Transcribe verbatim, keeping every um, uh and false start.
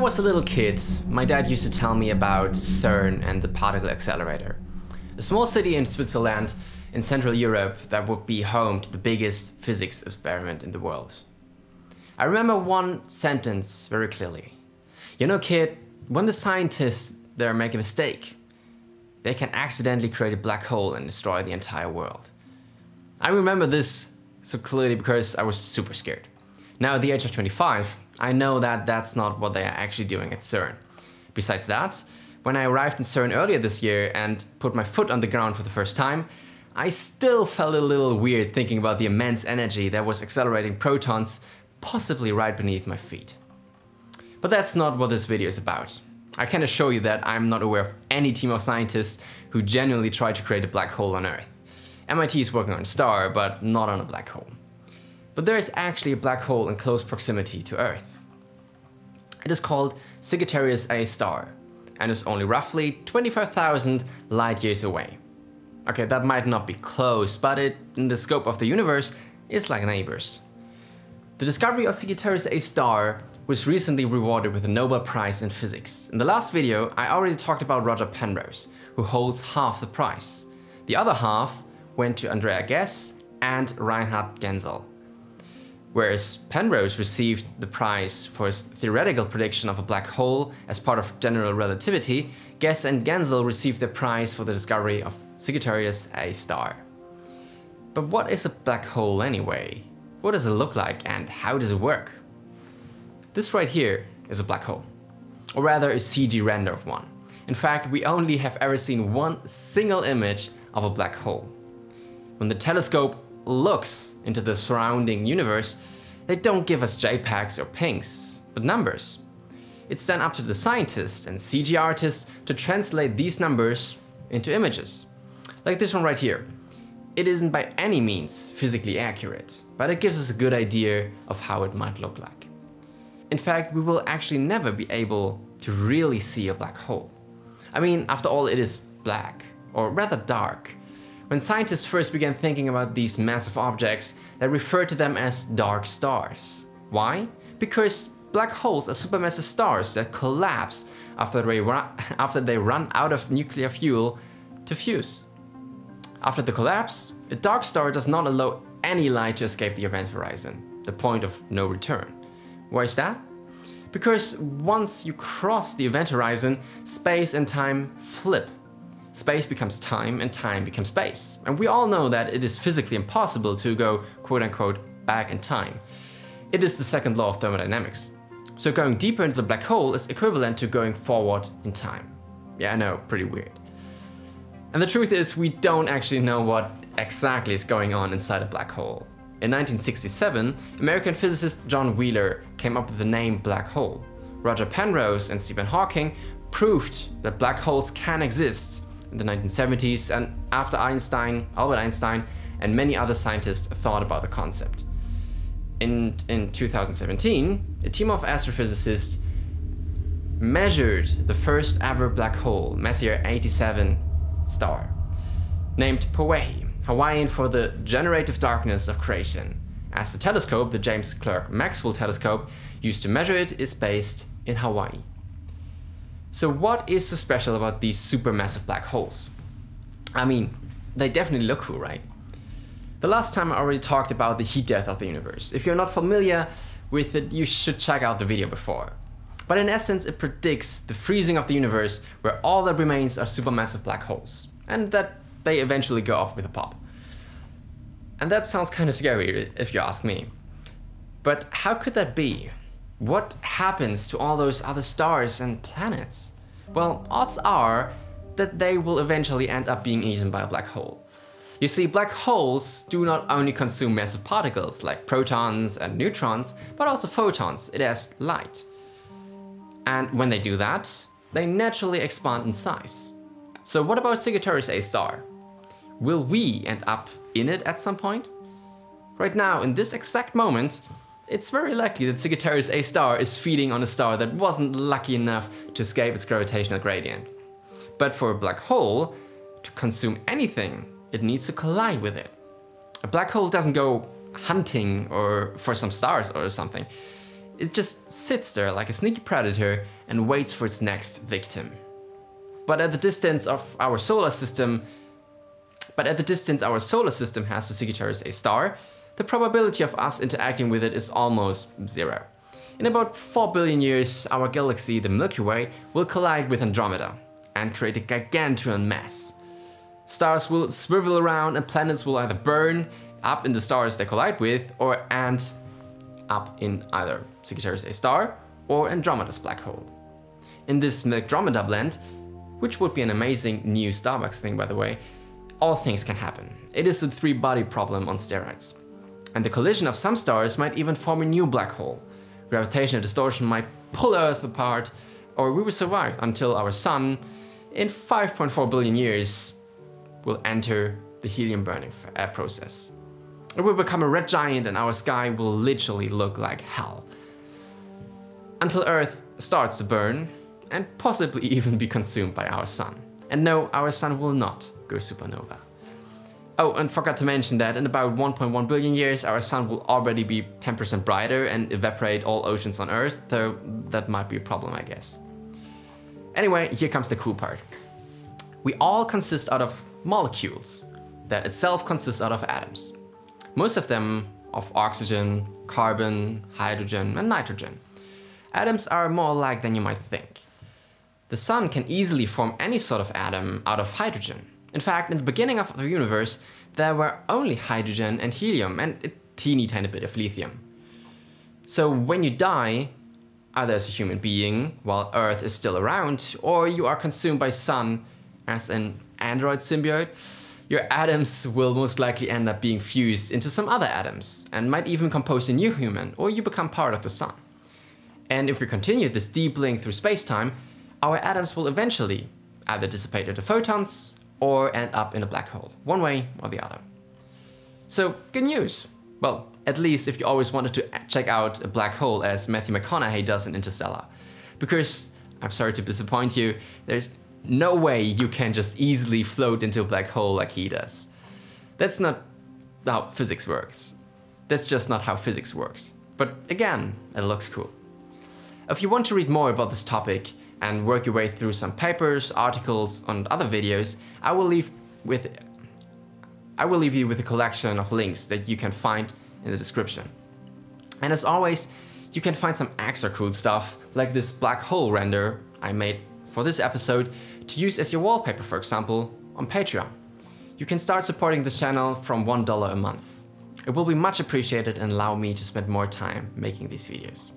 was a little kid, my dad used to tell me about CERN and the particle accelerator. A small city in Switzerland, in Central Europe, that would be home to the biggest physics experiment in the world. I remember one sentence very clearly. You know, kid, when the scientists there make a mistake, they can accidentally create a black hole and destroy the entire world. I remember this so clearly because I was super scared. Now at the age of twenty-five, I know that that's not what they are actually doing at CERN. Besides that, when I arrived in CERN earlier this year and put my foot on the ground for the first time, I still felt a little weird thinking about the immense energy that was accelerating protons possibly right beneath my feet. But that's not what this video is about. I can assure you that I'm not aware of any team of scientists who genuinely try to create a black hole on Earth. M I T is working on a star, but not on a black hole. But there is actually a black hole in close proximity to Earth. It is called Sagittarius A star and is only roughly twenty-five thousand light years away. Okay, that might not be close, but it, in the scope of the universe, is like neighbors. The discovery of Sagittarius A star was recently rewarded with a Nobel Prize in Physics. In the last video, I already talked about Roger Penrose, who holds half the prize. The other half went to Andrea Ghez and Reinhard Genzel. Whereas Penrose received the prize for his theoretical prediction of a black hole as part of general relativity, Ghez and Genzel received the prize for the discovery of Sagittarius A star. But what is a black hole anyway? What does it look like and how does it work? This right here is a black hole, or rather a C G render of one. In fact, we only have ever seen one single image of a black hole. When the telescope looks into the surrounding universe, they don't give us JPEGs or pings, but numbers. It's then up to the scientists and C G artists to translate these numbers into images. Like this one right here. It isn't by any means physically accurate, but it gives us a good idea of how it might look like. In fact, we will actually never be able to really see a black hole. I mean, after all, it is black, or rather dark. When scientists first began thinking about these massive objects, they referred to them as dark stars. Why? Because black holes are supermassive stars that collapse after they run, after they run out of nuclear fuel to fuse. After the collapse, a dark star does not allow any light to escape the event horizon, the point of no return. Why is that? Because once you cross the event horizon, space and time flip. Space becomes time and time becomes space. And we all know that it is physically impossible to go quote-unquote back in time. It is the second law of thermodynamics. So going deeper into the black hole is equivalent to going forward in time. Yeah, I know, pretty weird. And the truth is, we don't actually know what exactly is going on inside a black hole. In nineteen sixty-seven, American physicist John Wheeler came up with the name black hole. Roger Penrose and Stephen Hawking proved that black holes can exist in the nineteen seventies, and after Einstein, Albert Einstein and many other scientists thought about the concept. In, in two thousand seventeen, a team of astrophysicists measured the first ever black hole, Messier eighty-seven star, named Pōwehi, Hawaiian for the generative darkness of creation, as the telescope, the James Clerk Maxwell telescope, used to measure it, is based in Hawaii. So what is so special about these supermassive black holes? I mean, they definitely look cool, right? The last time I already talked about the heat death of the universe. If you're not familiar with it, you should check out the video before. But in essence, it predicts the freezing of the universe, where all that remains are supermassive black holes, and that they eventually go off with a pop. And that sounds kind of scary, if you ask me. But how could that be? What happens to all those other stars and planets? Well, odds are that they will eventually end up being eaten by a black hole. You see, black holes do not only consume massive particles like protons and neutrons, but also photons, it has light. And when they do that, they naturally expand in size. So what about Sagittarius A star? Will we end up in it at some point? Right now, in this exact moment, it's very likely that Sagittarius A star is feeding on a star that wasn't lucky enough to escape its gravitational gradient. But for a black hole to consume anything, it needs to collide with it. A black hole doesn't go hunting or for some stars or something. It just sits there like a sneaky predator and waits for its next victim. But at the distance of our solar system, but at the distance our solar system has to Sagittarius A star, the probability of us interacting with it is almost zero. In about four billion years, our galaxy, the Milky Way, will collide with Andromeda and create a gargantuan mess. Stars will swivel around and planets will either burn up in the stars they collide with or end up in either Sagittarius A star or Andromeda's black hole. In this Milk-Dromeda blend, which would be an amazing new Starbucks thing by the way, all things can happen. It is the three-body problem on steroids. And the collision of some stars might even form a new black hole. Gravitational distortion might pull Earth apart, or we will survive until our sun, in five point four billion years, will enter the helium burning process. It will become a red giant and our sky will literally look like hell. Until Earth starts to burn and possibly even be consumed by our sun. And no, our sun will not go supernova. Oh, and forgot to mention that in about one point one billion years, our sun will already be ten percent brighter and evaporate all oceans on Earth, though that might be a problem, I guess. Anyway, here comes the cool part. We all consist out of molecules that itself consists out of atoms. Most of them of oxygen, carbon, hydrogen, and nitrogen. Atoms are more alike than you might think. The sun can easily form any sort of atom out of hydrogen. In fact, in the beginning of the universe, there were only hydrogen and helium and a teeny tiny bit of lithium. So when you die, either as a human being while Earth is still around, or you are consumed by sun as an android symbiote, your atoms will most likely end up being fused into some other atoms and might even compose a new human, or you become part of the sun. And if we continue this deep link through space-time, our atoms will eventually either dissipate into photons or end up in a black hole, one way or the other. So, good news. Well, at least if you always wanted to check out a black hole as Matthew McConaughey does in Interstellar. Because, I'm sorry to disappoint you, there's no way you can just easily float into a black hole like he does. That's not how physics works. That's just not how physics works. But again, it looks cool. If you want to read more about this topic, and work your way through some papers, articles, and other videos, I will leave with I will leave you with a collection of links that you can find in the description. And as always, you can find some extra cool stuff, like this black hole render I made for this episode to use as your wallpaper, for example, on Patreon. You can start supporting this channel from one dollar a month. It will be much appreciated and allow me to spend more time making these videos.